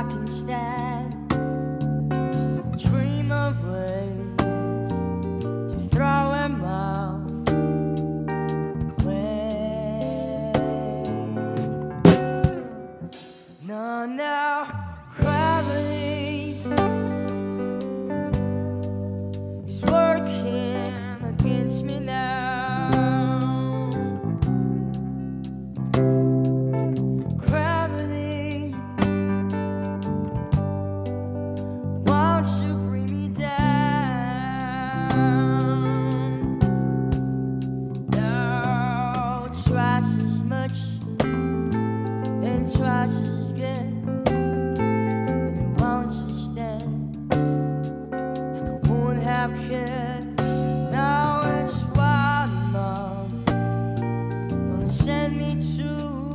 I can stand. Dream of ways to throw him out away. No, no, gravity is working against me now. Twice as much and twice as good, and it won't sustain like I won't have cared. Now it's wild, mom, gonna send me to